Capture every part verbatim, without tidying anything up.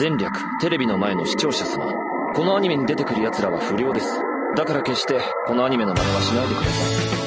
前略、テレビの前の視聴者様、このアニメに出てくる奴らは不良です。だから決してこのアニメの真似はしないでください。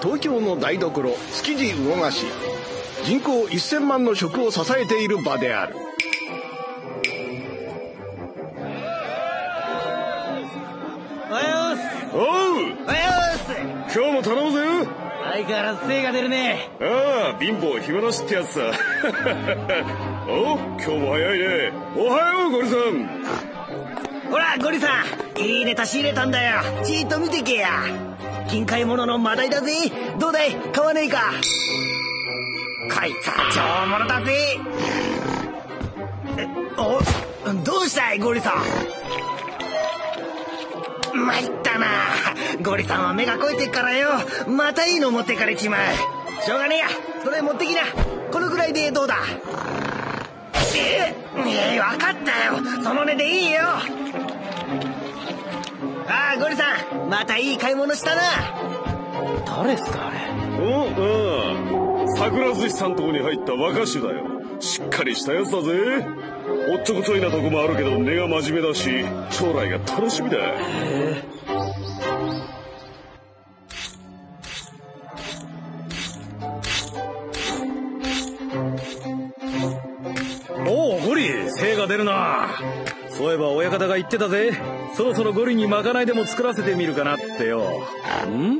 東京の台所、築地魚河岸。人口いっせんまんの食を支えている場である。おはよう。おう。おはよう。今日も頼むぜ。相変わらず精が出るね。ああ、貧乏暇なしってやつさ。お、今日も早いね。おはよう、ゴリさん。ほら、ゴリさん、いいネタ仕入れたんだよ。じーっと見てけや。近海物のマダイだぜ。どうだい、買わねえか。こいつは上物だぜ。え、お、どうしたいゴリさん。参ったな、ゴリさんは目が肥えてっからよ。またいいの持ってかれちまう。しょうがねえや、それ持ってきな。このぐらいでどうだ。ええ、分かったよ、その値でいいよ。ああ、ゴリさん、またいい買い物したな。誰っすかあれ。お、ああ、桜寿司さんとこに入った若衆だよ。しっかりしたやつだぜ。おっちょこちょいなとこもあるけど根が真面目だし、将来が楽しみだ。へえ。おお、ゴリ、精が出るな。そういえば親方が言ってたぜ。そろそろゴリにまかないでも作らせてみるかなってよ。ん？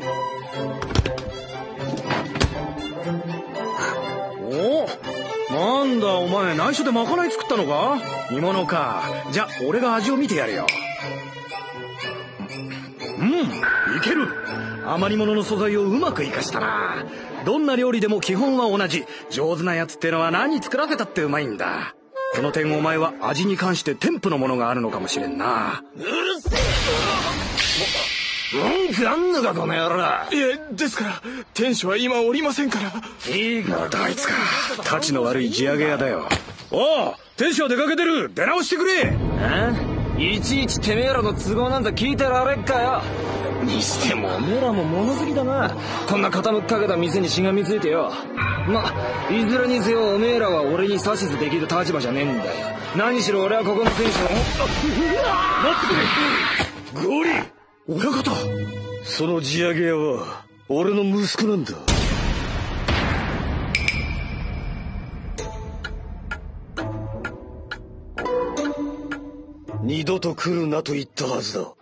おお、なんだお前、内緒でまかない作ったのか。煮物か。じゃあ俺が味を見てやるよ。うん、いける。余り物の素材をうまく生かしたな。どんな料理でも基本は同じ。上手なやつってのは何作らせたってうまいんだ。この点お前は味に関して天賦のものがあるのかもしれんな。うるせえ。文句あんのかこの野郎。いえ、ですから店主は今おりませんから。いいからあいつか、たちの悪い地上げ屋だよ。おう、店主は出かけてる。出直してくれ。あ、いちいちてめえらの都合なんざ聞いてられっかよ。にしてもおめえらも物好きだな。こんな傾きかけた店にしがみついてよ。ま、いずれにせよおめえらは俺に指図できる立場じゃねえんだよ。何しろ俺はここの店主の。待ってくれゴリ。親方、その地上げ屋は俺の息子なんだ。二度と来るなと言ったはずだ。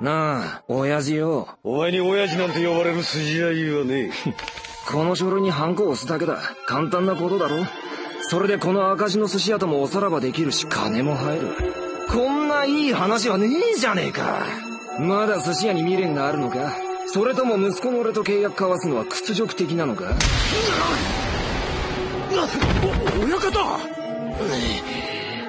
なあ、親父よ。お前に親父なんて呼ばれる筋合いはねえ。この書類にハンコを押すだけだ。簡単なことだろ。それでこの赤字の寿司屋ともおさらばできるし、金も入る。こんないい話はねえじゃねえか。まだ寿司屋に未練があるのか。それとも息子の俺と契約交わすのは屈辱的なのか。お、親方、うん、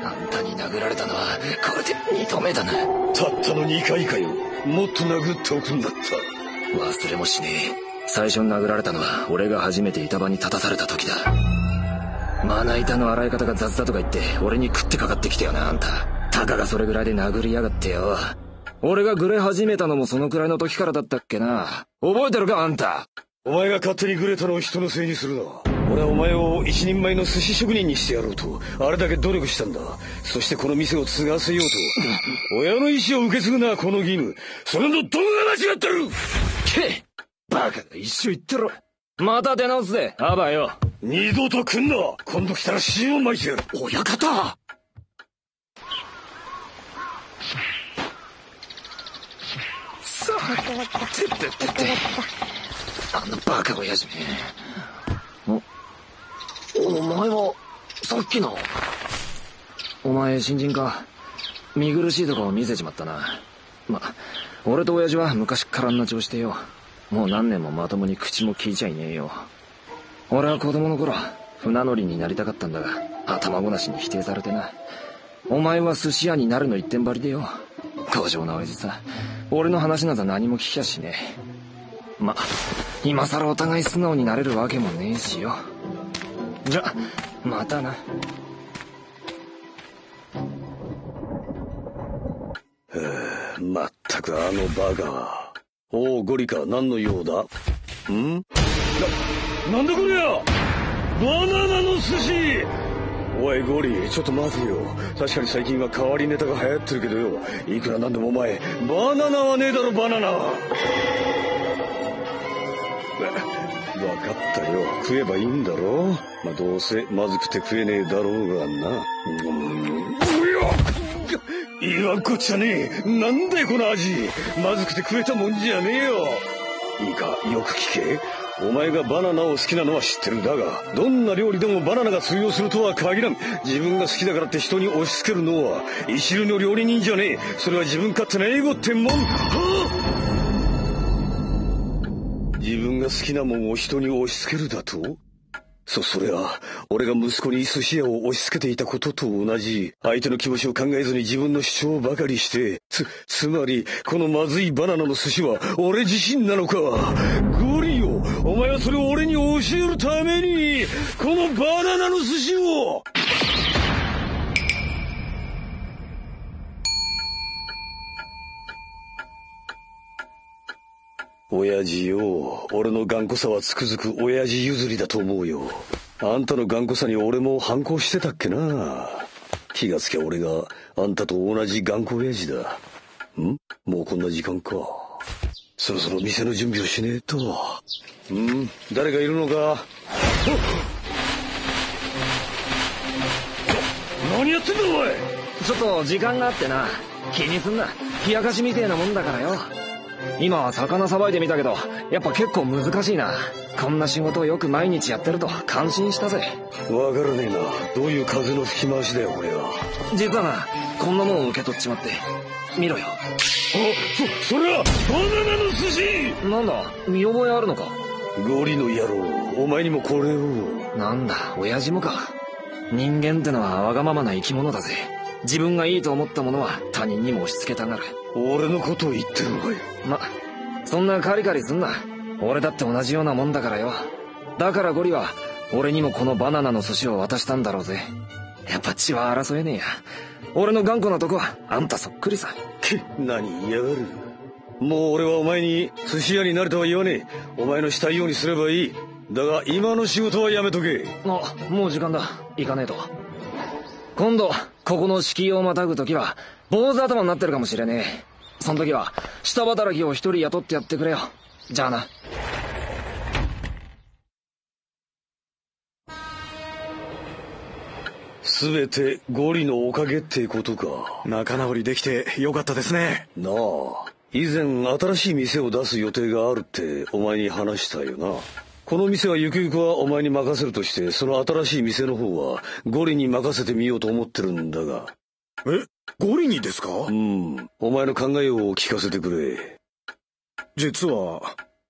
あんたに殴られたのはこれでにどめだな。たったのにかいかよ。もっと殴っておくんだった。忘れもしねえ。最初に殴られたのは俺が初めて板場に立たされた時だ。まな板の洗い方が雑だとか言って俺に食ってかかってきたよなあんた。たかがそれぐらいで殴りやがってよ。俺がグレ始めたのもそのくらいの時からだったっけな。覚えてるかあんた。お前が勝手にグレたのを人のせいにするな。俺はお前を一人前の寿司職人にしてやろうとあれだけ努力したんだ。そしてこの店を継がせようと親の意思を受け継ぐのはこの義務。それのどこが間違ってる。けっバカが一緒言ってろ。また出直すぜアバよ。二度と来んな。今度来たら塩をまいてやる。親方。さあてってってってあのバカ親父め。おお前はさっきの。お前新人か。見苦しいとこを見せちまったな。ま俺と親父は昔からんな調子でよ。もう何年もまともに口も聞いちゃいねえよ。俺は子供の頃船乗りになりたかったんだが頭ごなしに否定されてな。お前は寿司屋になるの一点張りでよ。強情な親父さ。俺の話など何も聞きやしねえ。ま今更お互い素直になれるわけもねえしよ。じゃまたな。へえまったくあのバカ。おおゴリか何の用だ。んな、なんだこりゃ。バナナの寿司。おいゴリちょっと待てよ。確かに最近は変わりネタが流行ってるけどよ。いくらなんでもお前バナナはねえだろ。バナナわかったよ。食えばいいんだろ。まあどうせまずくて食えねえだろうがな。いやこっちゃねえ。なんだよこの味。まずくて食えたもんじゃねえよ。いいかよく聞け。お前がバナナを好きなのは知ってる。だがどんな料理でもバナナが通用するとは限らん。自分が好きだからって人に押し付けるのは一流の料理人じゃねえ。それは自分勝手なエゴってもん。はあ、自分が好きなもんを人に押し付けるだと。そ、それは、俺が息子に寿司屋を押し付けていたことと同じ、相手の気持ちを考えずに自分の主張ばかりして、つ、つまり、このまずいバナナの寿司は、俺自身なのか。ゴリよ、お前はそれを俺に教えるために、このバナナの寿司を。親父よ、俺の頑固さはつくづく親父譲りだと思うよ。あんたの頑固さに俺も反抗してたっけな。気がつきゃ俺があんたと同じ頑固親父だ。ん？もうこんな時間か。そろそろ店の準備をしねえと。ん？誰かいるのか？何やってんだおい。ちょっと時間があってな。気にすんな。冷やかしみてえなもんだからよ。今は魚さばいてみたけどやっぱ結構難しいな。こんな仕事をよく毎日やってると感心したぜ。わからねえな。どういう風の吹き回しだよこれは。実はなこんなもんを受け取っちまって見ろよ。あそそれはバナナの寿司。なんだ見覚えあるのか。ゴリの野郎お前にもこれを。なんだ親父もか。人間ってのはわがままな生き物だぜ。自分がいいと思ったものは他人にも押し付けたがる。俺のことを言ってるのかよ。ま、そんなカリカリすんな。俺だって同じようなもんだからよ。だからゴリは俺にもこのバナナの寿司を渡したんだろうぜ。やっぱ血は争えねえや。俺の頑固なとこはあんたそっくりさ。くっ何言いやがる。もう俺はお前に寿司屋になるとは言わねえ。お前のしたいようにすればいい。だが今の仕事はやめとけ。あ、もう時間だ。行かねえと。今度ここの敷居をまたぐ時は坊主頭になってるかもしれねえ。その時は下働きを一人雇ってやってくれよ。じゃあな。全てゴリのおかげってことか。仲直りできてよかったですね。なあ以前新しい店を出す予定があるってお前に話したよな。この店はゆくゆくはお前に任せるとして、その新しい店の方はゴリに任せてみようと思ってるんだが。えゴリにですか。うんお前の考えを聞かせてくれ。実は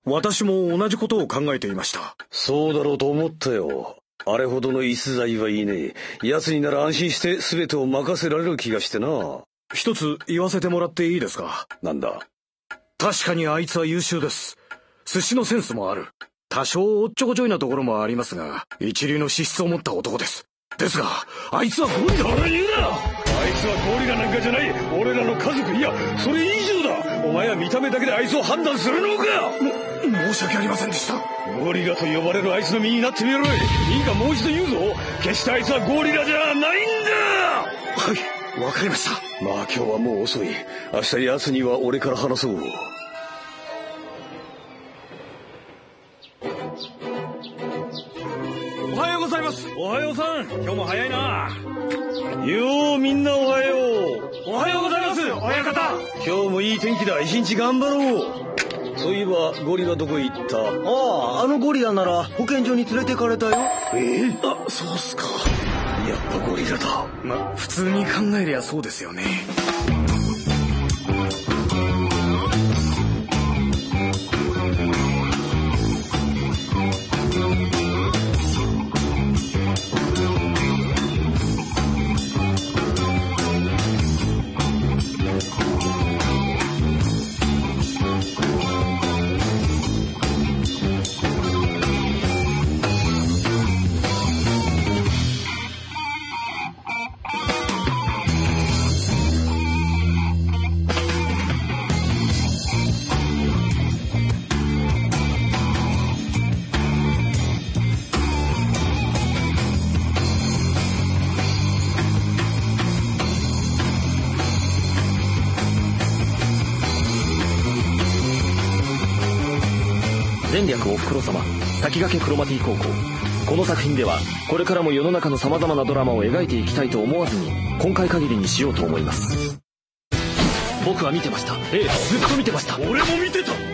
私も同じことを考えていました。そうだろうと思ったよ。あれほどの逸材はいねえ。奴になら安心して全てを任せられる気がしてな。一つ言わせてもらっていいですか。なんだ。確かにあいつは優秀です。寿司のセンスもある。多少おっちょこちょいなところもありますが一流の資質を持った男です。ですがあいつはゴリだ。俺言うな。あいつはゴリらなんかじゃない。俺らの家族、いやそれ以上だ。お前は見た目だけであいつを判断するのか。も申し訳ありませんでした。ゴリラと呼ばれるあいつの身になってみろい。いいか、もう一度言うぞ。決してあいつはゴリラじゃないんだ。はい、わかりました。まあ今日はもう遅い。明日奴には俺から話そう。おはようございます。おはようさん、今日も早いな。ようみんな、おはよう。おはようございます、親方。今日もいい天気だ。一日頑張ろう。そういえばゴリラどこ行った？ああ、あのゴリラなら保健所に連れてかれたよ。ええ、あ、そうっすか。やっぱゴリラだ。ま、普通に考えりゃそうですよね。前略おふくろ様、先駆けクロマティ高校。この作品ではこれからも世の中の様々なドラマを描いていきたいと思わずに、今回限りにしようと思います。僕は見てました。ええ、ずっと見てました。俺も見てた。